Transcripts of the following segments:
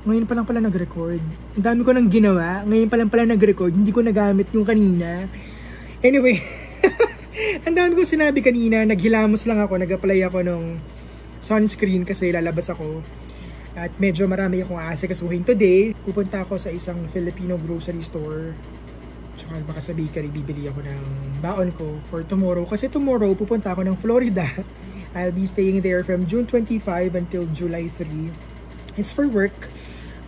Ngayon pa lang pala nag-record. Ang dami ko nang ginawa. Ngayon pa lang pala nag-record. Hindi ko nagamit yung kanina. Anyway, ang dami ko sinabi kanina. Naghilamos lang ako. Nag-apply ako ng sunscreen kasi lalabas ako. At medyo marami akong aasikasuhin today. Pupunta ako sa isang Filipino grocery store. Tsaka baka sa bakery, bibili ako ng baon ko for tomorrow. Kasi tomorrow, pupunta ako ng Florida. I'll be staying there from June 25 until July 3. It's for work,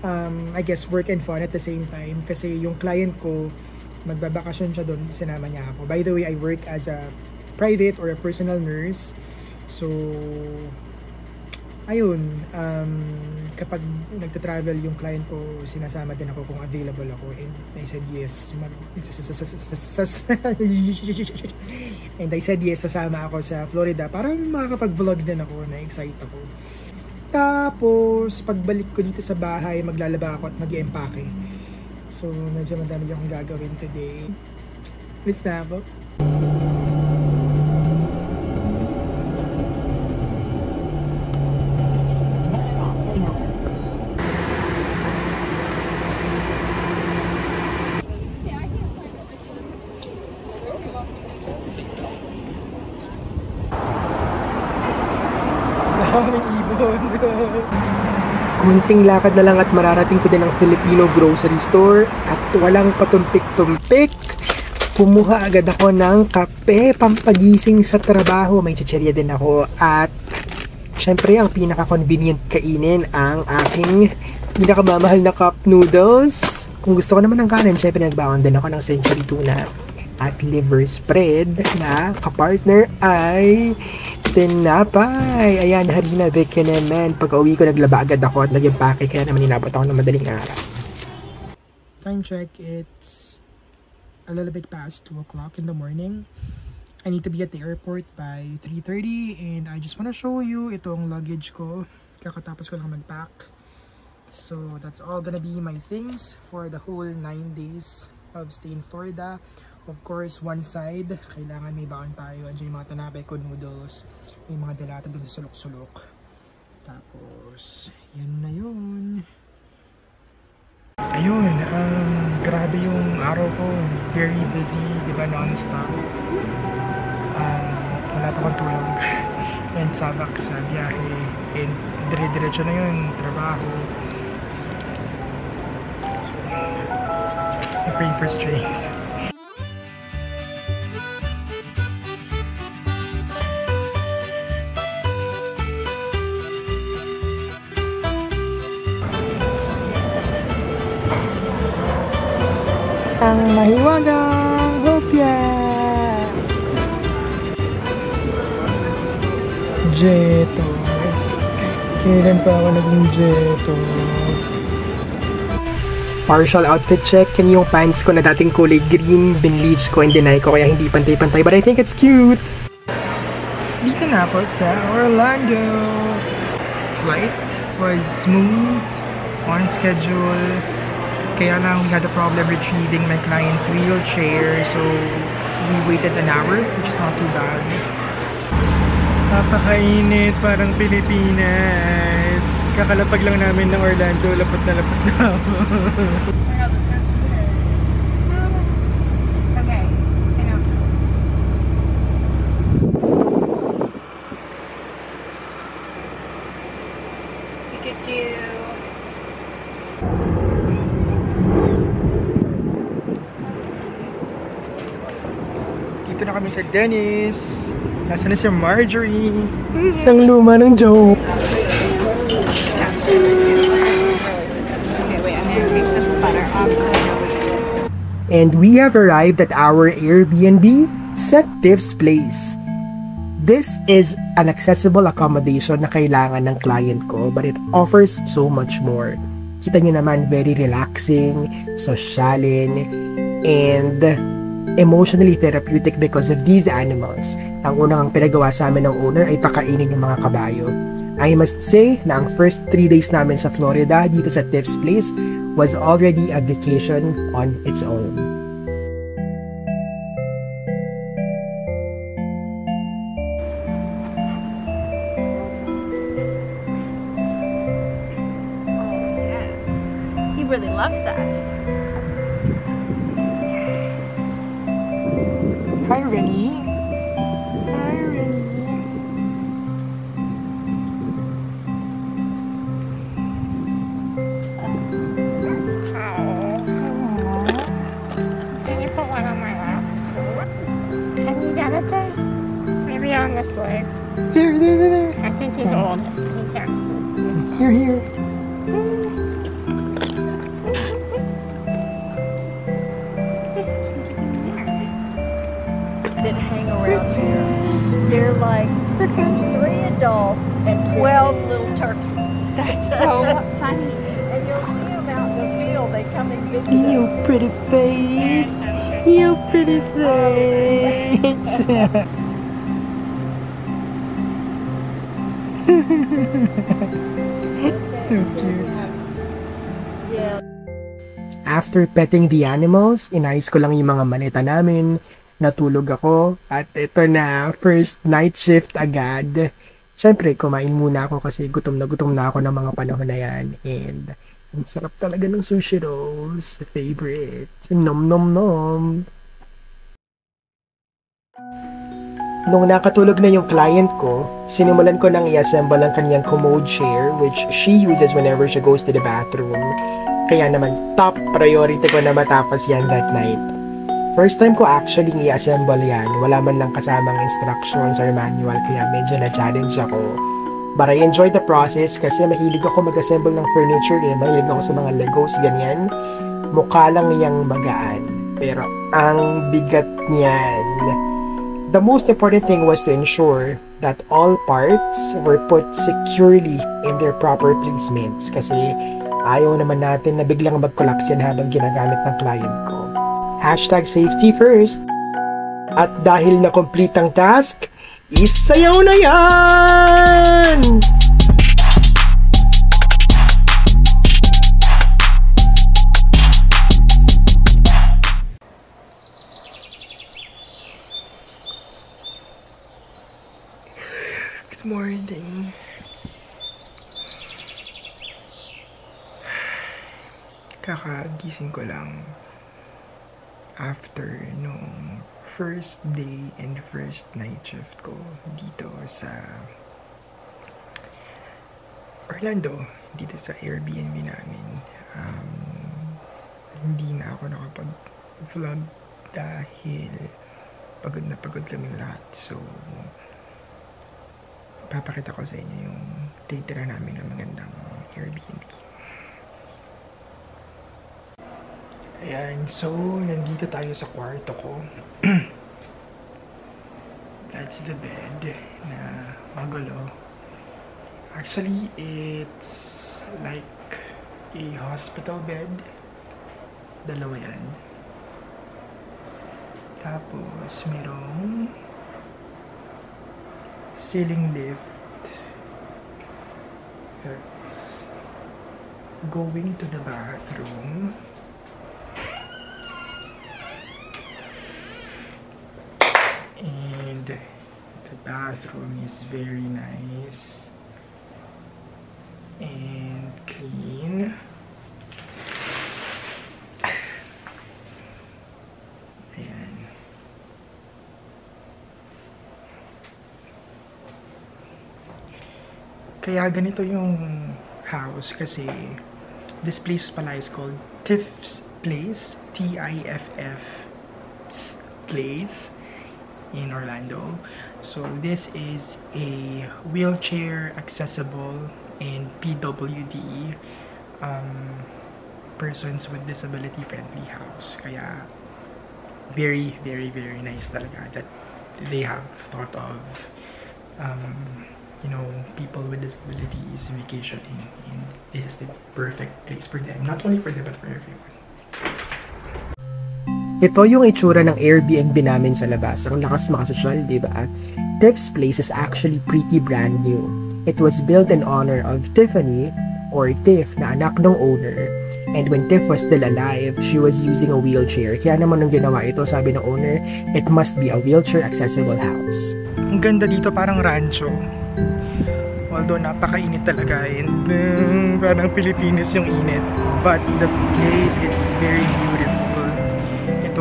I guess work and fun at the same time kasi yung client ko magbabakasyon siya doon, sinama niya ako. By the way, I work as a private or a personal nurse, so ayun, kapag nagta-travel yung client ko, sinasama din ako kung available ako, and I said yes, and I said yes, sasama ako sa Florida para makakapag-vlog din ako, na-excite ako. Tapos, pagbalik ko dito sa bahay, maglalaba ako at mag-i-empake. So, medyo madami akong gagawin today. Please na ako. Kunting lakad na lang at mararating ko din ang Filipino grocery store at walang patumpik-tumpik. Kumuha agad ako ng kape pampagising sa trabaho. May chichirya din ako at syempre ang pinaka-convenient kainin ang aking pinakamamahal na cup noodles. Kung gusto ko naman ng kanin, syempre nagbaon din ako ng century tuna at liver spread na kapartner ay tinapay. Ayan, harina bacon naman. Pag-uwi ko, naglaba agad ako at nag-impake, kaya naman inabot ako ng madaling araw. Time check, it's a little bit past 2 o'clock in the morning. I need to be at the airport by 3:30 and I just wanna show you itong luggage ko. Kakatapos ko lang mag-pack. So that's all gonna be my things for the whole 9 days of stay in Florida. Of course, one side, kailangan may baon tayo. Andiyan yung mga tanabe ko, noodles. May mga dilata doon sa sulok-sulok. Tapos, yan na yun. Ayun, grabe yung araw ko. Very busy, di ba, non-stop. Wala akong tulog. And sabak sa biyahe. And dire-diretso na yun, trabaho. So, I'm praying for strength. Ang mahiwagang hopya! Jeto! Kailan pa ako naging jeto? Partial outfit check. Yan yung pants ko na dating kulay green. Binleach ko and deny ko kaya hindi pantay-pantay. But I think it's cute! Dito na po sa Orlando. Flight was smooth, on schedule. Kaya lang, we had a problem retrieving my client's wheelchair, so we waited an hour, which is not too bad. Papakainit, parang Pilipinas. Kakalapag lang namin ng Orlando, lapot na ako. Sa Dennis, nasa na si Marjorie. Ang luma ng joke. And we have arrived at our Airbnb sa Tiff's Place. This is an accessible accommodation na kailangan ng client ko, but it offers so much more. Kita nyo naman, very relaxing, sosyalin, and emotionally therapeutic because of these animals. Ang unang pinagawa sa amin ng owner ay pakainin yung mga kabayo. I must say na ang first 3 days namin sa Florida dito sa Tiff's Place was already a vacation on its own. Oh, yes. love that. Hi, Rennie. Leg. There. I think he's old. He can't sleep. Here. That hang around here. They're like, there's 3 adults and 12 little turkeys. That's so funny. And you'll see them out in the field. They come and visit us. Your pretty face. Your pretty face. So cute. After petting the animals, inayos ko lang yung mga maleta namin. Natulog ako. At ito na, first night shift agad. Siyempre, kumain muna ako kasi gutom na ako ng mga panahon na yan. And ang sarap talaga ng sushi rolls. Favorite. Nom nom nom. Nung nakatulog na yung client ko, sinimulan ko nang i-assemble ang kaniyang commode chair which she uses whenever she goes to the bathroom. Kaya naman, top priority ko na matapos yan that night. First time ko actually i-assemble yan, wala man lang kasamang instructions or manual kaya medyo na-challenge ako. But I enjoyed the process kasi mahilig ako mag-assemble ng furniture eh, mahilig ako sa mga Legos, ganyan. Mukha lang niyang magaan, pero ang bigat niyan. The most important thing was to ensure that all parts were put securely in their proper placements kasi ayaw naman natin na biglang mag-collapse yan habang ginagamit ng client ko. #safety first. At dahil na-complete ang task, isayaw na yan! Morning. Kakagising ko lang after nung first day and first night shift ko dito sa Orlando, dito sa Airbnb namin. Hindi na ako nakapag-vlog dahil pagod na pagod kaming lahat. So, papakita ko sa inyo yung titira namin ng magandang Airbnb. Ayan, so nandito tayo sa kwarto ko. That's the bed na magulo. Actually, it's like a hospital bed. Dalawa yan. Tapos, merong ceiling lift that's going to the bathroom. And the bathroom is very nice and clean. Kaya ganito yung house kasi this place pala is called Tiff's Place, T-I-F-F's Place in Orlando. So this is a wheelchair accessible and PWD persons with disability friendly house. Kaya very, very, very nice talaga that they have thought of you know, people with disabilities vacationing, and this is the perfect place for them. Not only for them, but for everyone. Ito yung itsura ng Airbnb namin sa labas. Ang lakas makasosyal, di ba? Tiff's Place is actually pretty brand new. It was built in honor of Tiffany, or Tiff, na anak ng owner. And when Tiff was still alive, she was using a wheelchair. Kaya naman nung ginawa ito, sabi ng owner, it must be a wheelchair accessible house. Ang ganda dito, parang rancho. Although napakainit talaga and parang Pilipinas yung init, but the place is very beautiful. Ito,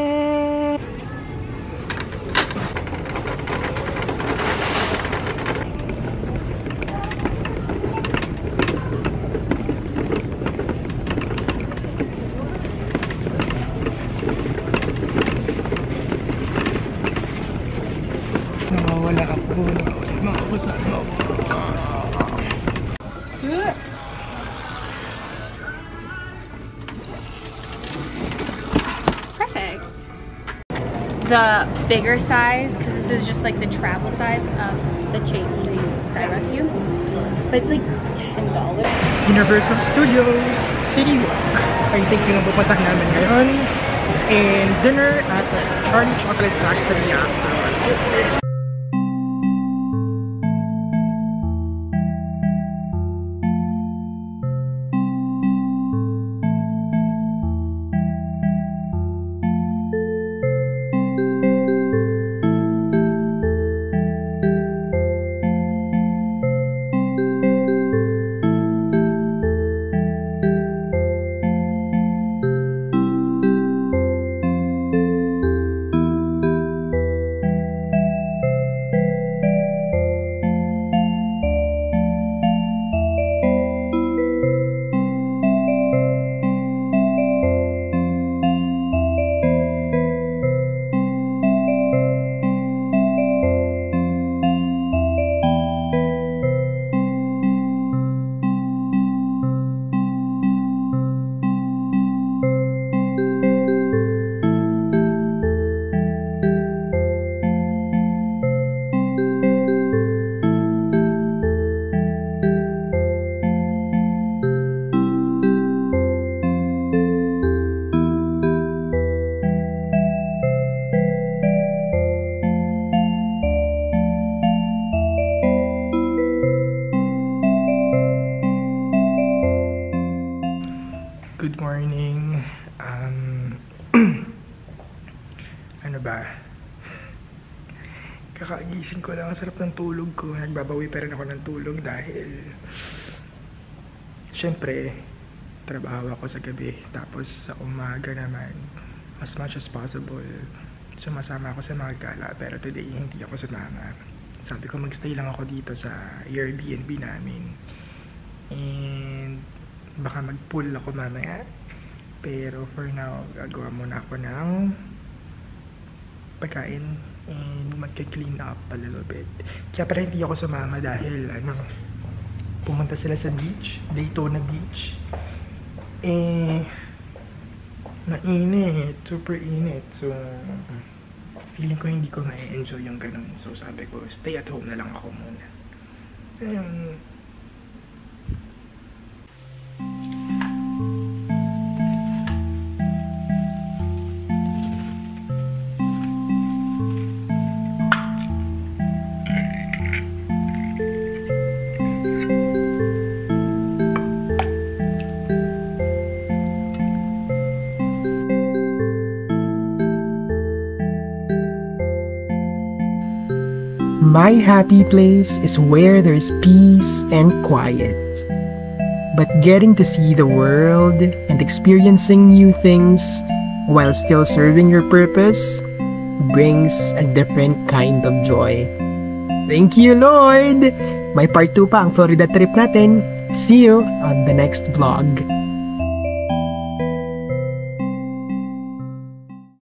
Perfect. The bigger size, because this is just like the travel size of the Chase Thai Rescue, but it's like $10. Universal Studios City Walk. I think yung pupunta namin ngayon, and dinner at Charlie Chocolate Factory after. Good morning. Ano ba? Kakagising ko lang, ang sarap ng tulog ko. Nagbabawi pa rin ako ng tulog dahil syempre trabaho ako sa gabi. Tapos sa umaga naman, as much as possible, sumasama ako sa mga gala. Pero today hindi ako sumama. Sabi ko magstay lang ako dito sa Airbnb namin. And baka mag-pull ako mamaya, pero for now gagawa muna ako ng pagkain and magka-clean up a little bit. Kaya pala hindi ako sumama dahil pumunta sila sa beach, Daytona Beach, mainit, super init, so feeling ko hindi ko ma-enjoy yung ganun, so sabi ko stay at home na lang ako muna. My happy place is where there is peace and quiet. But getting to see the world and experiencing new things while still serving your purpose brings a different kind of joy. Thank you, Lord! May part 2 pa ang Florida trip natin. See you on the next vlog.